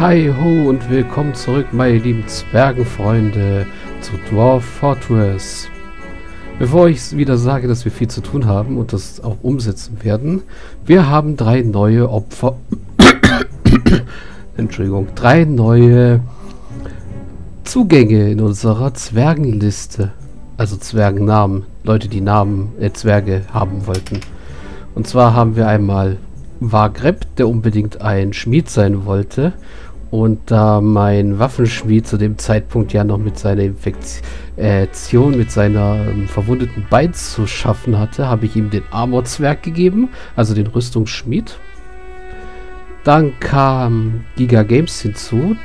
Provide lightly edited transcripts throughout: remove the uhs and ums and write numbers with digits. Hi ho und willkommen zurück, meine lieben Zwergenfreunde, zu Dwarf Fortress. Bevor ich wieder sage, dass wir viel zu tun haben und das auch umsetzen werden, wir haben drei neue Opfer... Entschuldigung, drei neue Zugänge in unserer Zwergenliste. Also Zwergennamen, Leute, die Namen Zwerge haben wollten. Und zwar haben wir einmal Vagreb, der unbedingt ein Schmied sein wollte. Und da mein Waffenschmied zu dem Zeitpunkt ja noch mit seiner Infektion, mit seiner verwundeten Bein zu schaffen hatte, habe ich ihm den Armorzwerg gegeben, also den Rüstungsschmied. Dann kam Giga Games hinzu.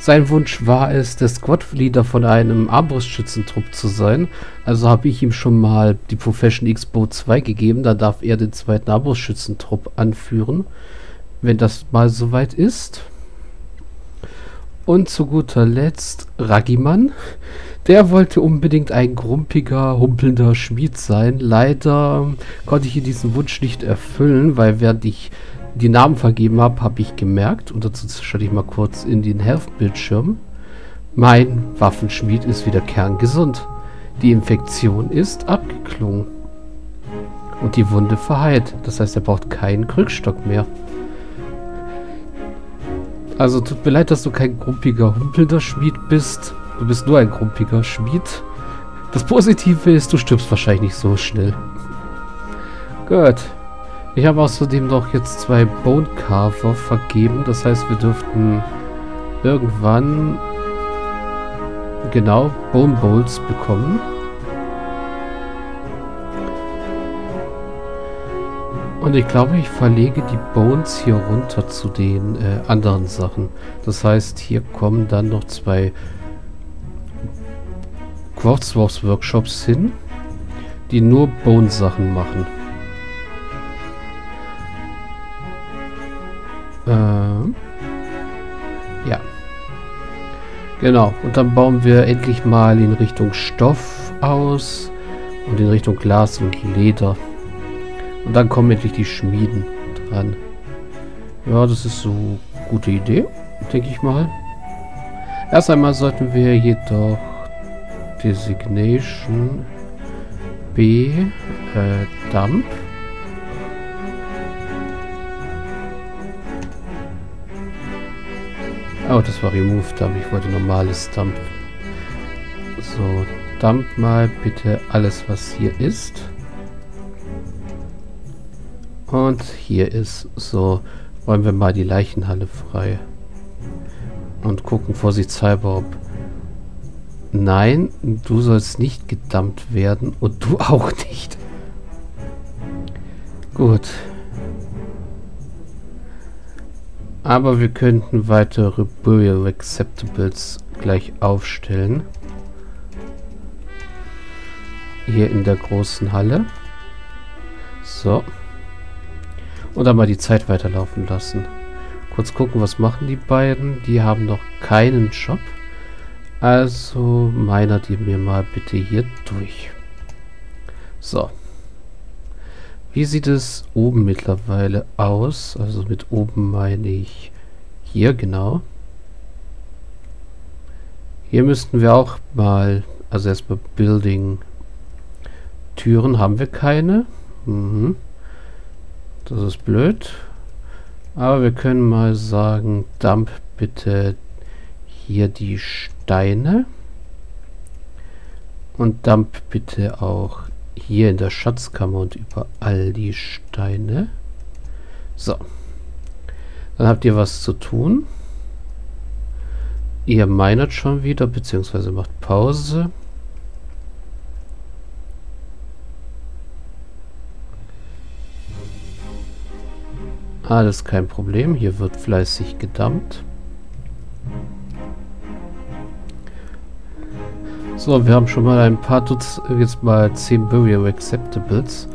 Sein Wunsch war es, der Squad-Leader von einem Armbrustschützentrupp zu sein. Also habe ich ihm schon mal die Profession X-Bow 2 gegeben. Da darf er den zweiten Armbrustschützentrupp anführen, wenn das mal soweit ist. Und zu guter Letzt Ragimann. Der wollte unbedingt ein grumpiger, humpelnder Schmied sein. Leider konnte ich diesen Wunsch nicht erfüllen, weil während ich die Namen vergeben habe, habe ich gemerkt, und dazu schalte ich mal kurz in den Health-Bildschirm, mein Waffenschmied ist wieder kerngesund. Die Infektion ist abgeklungen. Und die Wunde verheilt. Das heißt, er braucht keinen Krückstock mehr. Also tut mir leid, dass du kein grumpiger, humpelnder Schmied bist. Du bist nur ein grumpiger Schmied. Das Positive ist, du stirbst wahrscheinlich nicht so schnell. Gut. Ich habe außerdem noch jetzt zwei Bone Carver vergeben. Das heißt, wir dürften irgendwann genau Bone Bowls bekommen. Und ich glaube, ich verlege die Bones hier runter zu den anderen Sachen. Das heißt, hier kommen dann noch zwei Quartzworks Workshops hin, die nur Bone Sachen machen. Ja. Genau. Und dann bauen wir endlich mal in Richtung Stoff aus und in Richtung Glas und Leder. Und dann kommen endlich die Schmieden dran. Ja, das ist so eine gute Idee, denke ich mal. Erst einmal sollten wir jedoch Designation B Dump. Oh, das war Remove Dump. Ich wollte normales Dump. So, Dump mal bitte alles, was hier ist. Und hier ist so. Räumen wir mal die Leichenhalle frei. Und gucken vorsichtshalber, ob... Nein, du sollst nicht gedumpt werden. Und du auch nicht. Gut. Aber wir könnten weitere Burial Acceptables gleich aufstellen. Hier in der großen Halle. So. Und dann mal die Zeit weiterlaufen lassen. Kurz gucken, was machen die beiden. Die haben noch keinen Job. Also meinert ihr mir mal bitte hier durch. So. Wie sieht es oben mittlerweile aus? Also mit oben meine ich hier, genau. Hier müssten wir auch mal, also erstmal Building. Türen haben wir keine. Mhm. Das ist blöd. Aber wir können mal sagen, dump bitte hier die Steine. Und dump bitte auch hier in der Schatzkammer und überall die Steine. So. Dann habt ihr was zu tun. Ihr minert schon wieder, beziehungsweise macht Pause. Alles kein Problem. Hier wird fleißig gedumpt. So, wir haben schon mal ein paar Dutzend, jetzt mal 10 Burial Acceptables.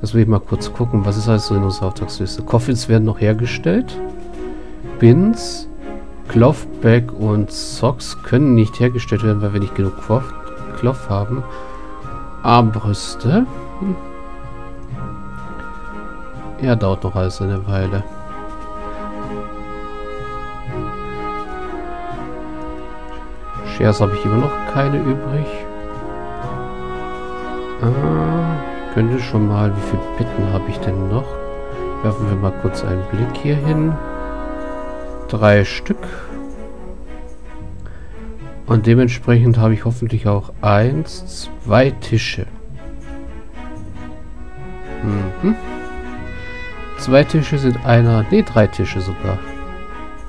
Das will ich mal kurz gucken, was ist alles so in unserer Auftragsliste. Coffins werden noch hergestellt. Bins, Clothbag und Socks können nicht hergestellt werden, weil wir nicht genug Cloth haben. Armbrüste. Ja, dauert noch alles eine Weile. Shares habe ich immer noch keine übrig. Ich könnte schon mal, wie viele Betten habe ich denn noch? Werfen wir mal kurz einen Blick hier hin. 3 Stück. Und dementsprechend habe ich hoffentlich auch 1, 2 Tische. 2 Tische sind einer... Ne, 3 Tische sogar.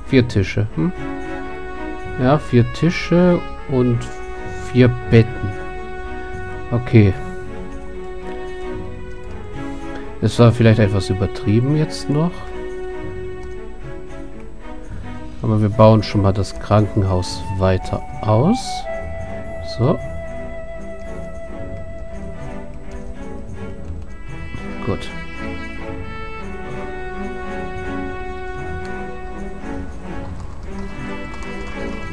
4 Tische. Ja, 4 Tische und 4 Betten. Okay. Das war vielleicht etwas übertrieben jetzt noch. Aber wir bauen schon mal das Krankenhaus weiter aus. So. Gut.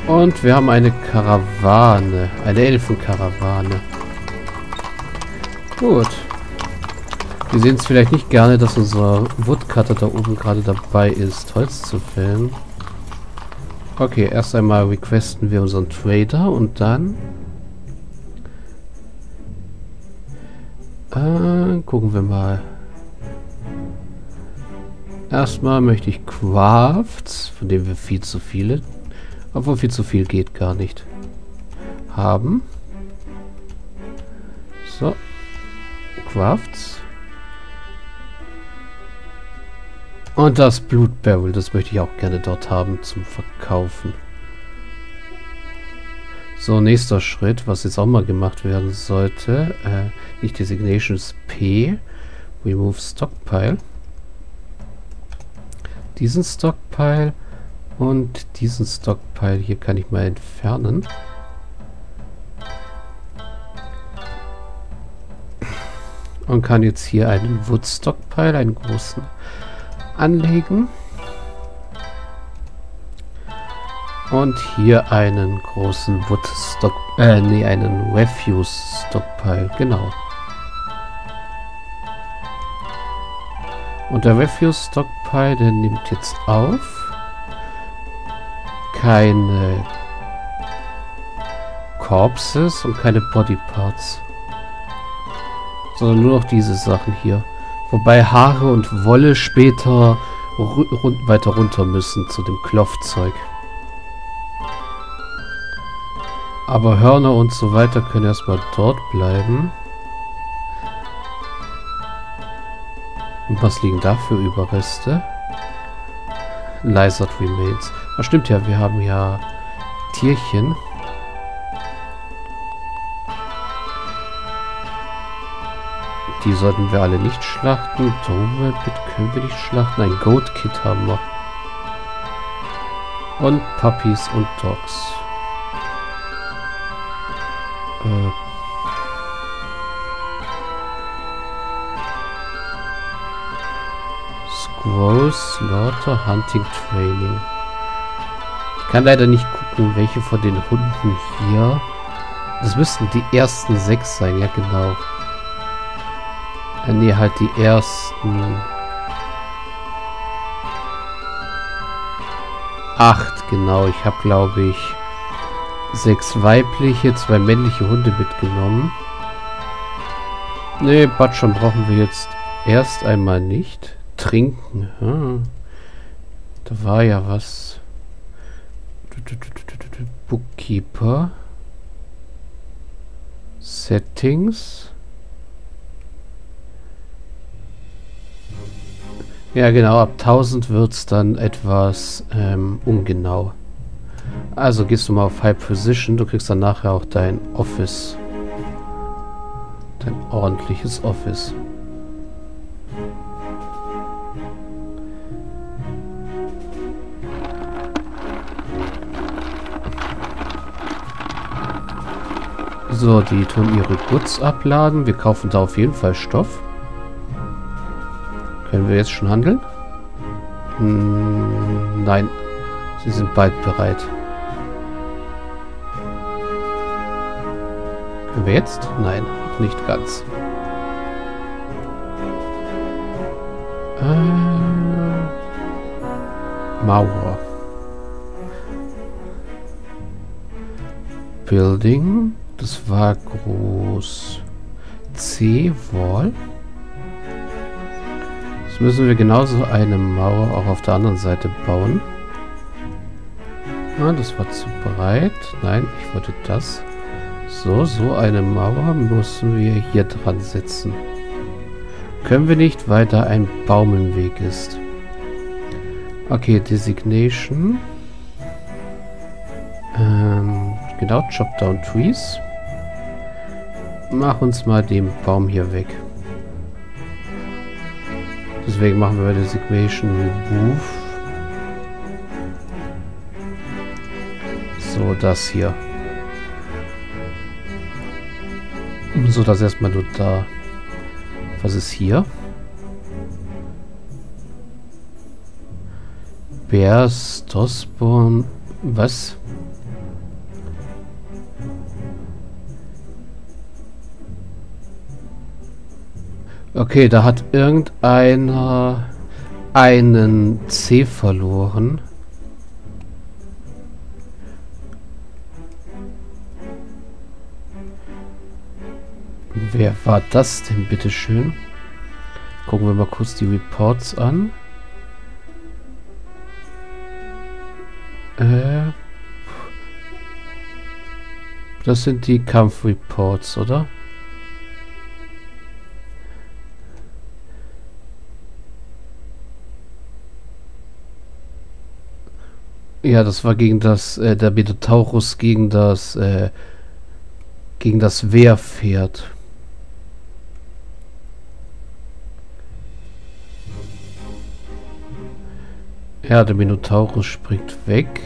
Und wir haben eine Karawane. Eine Elfenkarawane. Gut. Wir sehen es vielleicht nicht gerne, dass unser Woodcutter da oben gerade dabei ist, Holz zu fällen. Okay, erst einmal requesten wir unseren Trader und dann... gucken wir mal. Erstmal möchte ich Crafts, von denen wir viel zu viele... Obwohl viel zu viel geht gar nicht. Haben. So. Crafts. Und das Blutbarrel, das möchte ich auch gerne dort haben zum Verkaufen. So, nächster Schritt, was jetzt auch mal gemacht werden sollte. Nicht Designations P. Remove Stockpile. Diesen Stockpile. Und diesen Stockpile hier kann ich mal entfernen. Und kann jetzt hier einen Wood Stockpile, einen großen, anlegen. Und hier einen großen Wood Stockpile, einen Refuse Stockpile, genau. Und der Refuse Stockpile, der nimmt jetzt auf. Keine Corpses und keine Bodyparts, sondern nur noch diese Sachen hier. Wobei Haare und Wolle später weiter runter müssen zu dem Klopfzeug. Aber Hörner und so weiter können erstmal dort bleiben. Und was liegen da für Überreste? Lizard Remains. Das stimmt ja, wir haben ja Tierchen. Die sollten wir alle nicht schlachten. Dovelbit können wir nicht schlachten. Ein Goat Kid haben wir. Und Puppies und Dogs. Squirrels, Slaughter, Hunting, Training. Ich kann leider nicht gucken, welche von den Hunden hier... Das müssten die ersten 6 sein, ja genau. Ne, halt die ersten... 8, genau. Ich habe, glaube ich, 6 weibliche, 2 männliche Hunde mitgenommen. Ne, Batschern brauchen wir jetzt erst einmal nicht. Trinken. Da war ja was. Bookkeeper. Settings. Ja genau, ab 1000 wird es dann etwas ungenau. Also gehst du mal auf High Position, du kriegst dann nachher auch dein Office. Dein ordentliches Office. So, die tun ihre Goods abladen. Wir kaufen da auf jeden Fall Stoff. Können wir jetzt schon handeln? Nein, sie sind bald bereit. Können wir jetzt? Nein, nicht ganz. Mauer. Building. Das war groß C-Wall. Jetzt müssen wir genauso eine Mauer auch auf der anderen Seite bauen. Ah, das war zu breit. Nein, ich wollte das. So eine Mauer müssen wir hier dran setzen. Können wir nicht, weil da ein Baum im Weg ist. Okay, Designation. Genau, Chop Down Trees. Mach uns mal den Baum hier weg. Deswegen machen wir Designation Remove. So, das hier. So, das erstmal nur da. Was ist hier? Berstosborn. Was? Okay, da hat irgendeiner einen C verloren. Wer war das denn, bitteschön? Gucken wir mal kurz die Reports an. Das sind die Kampfreports, oder? Ja, das war gegen das, der Betotaurus gegen das Wehrpferd. Ja, der Minotaurus springt weg.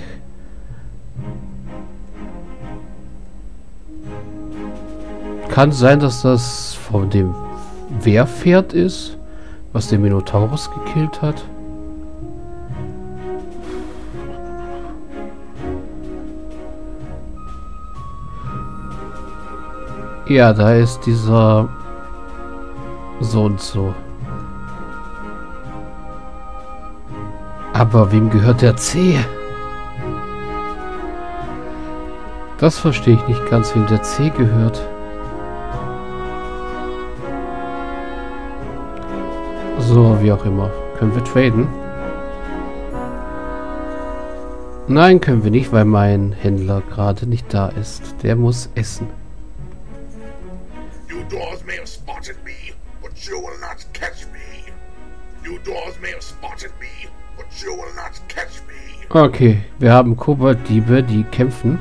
Kann sein, dass das von dem Wehrpferd ist, was den Minotaurus gekillt hat. Ja, da ist dieser so und so. Aber wem gehört der C? Das verstehe ich nicht ganz, wem der C gehört. So, wie auch immer. Können wir traden? Nein, können wir nicht, weil mein Händler gerade nicht da ist. Der muss essen. You Dwarves may have spotted me, but you will not catch me. You Dwarves may have spotted me. Okay, wir haben Kobolddiebe, die kämpfen.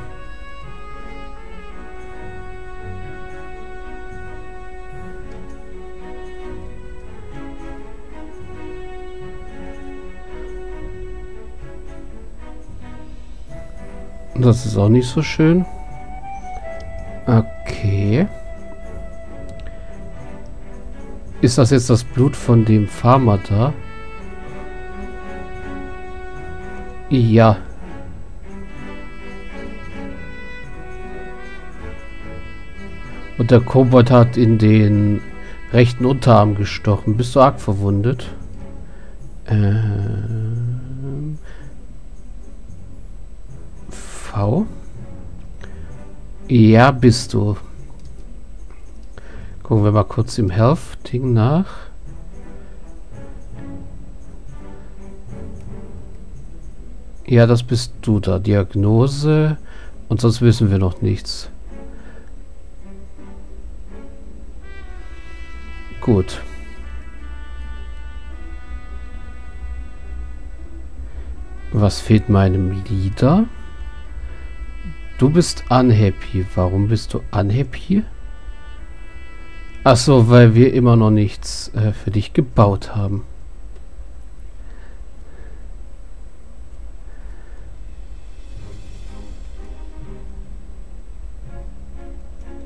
Das ist auch nicht so schön. Okay. Ist das jetzt das Blut von dem Farmer da? Ja. Und der Kobold hat in den rechten Unterarm gestochen. Bist du arg verwundet? V? Ja, bist du. Gucken wir mal kurz im Health-Ding nach. Ja, das bist du da. Diagnose. Und sonst wissen wir noch nichts. Gut. Was fehlt meinem Leader? Du bist unhappy. Warum bist du unhappy? Ach so, weil wir immer noch nichts für dich gebaut haben.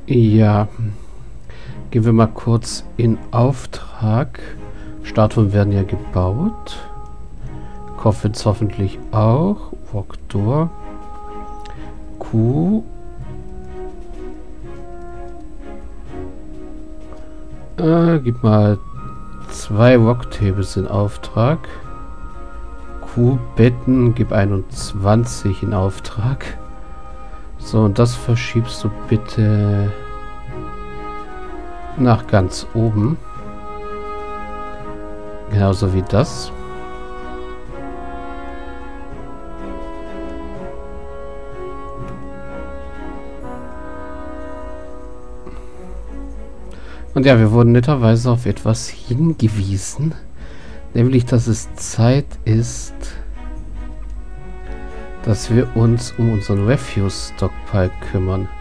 Ja, gehen wir mal kurz in Auftrag. Statuen werden ja gebaut. Coffins hoffentlich auch. Walkdoor. Q. Gib mal 2 Rocktables in Auftrag. Q-Betten, gib 21 in Auftrag. So, und das verschiebst du bitte nach ganz oben. Genauso wie das. Und ja, wir wurden netterweise auf etwas hingewiesen. Nämlich, dass es Zeit ist, dass wir uns um unseren Refuse-Stockpile kümmern.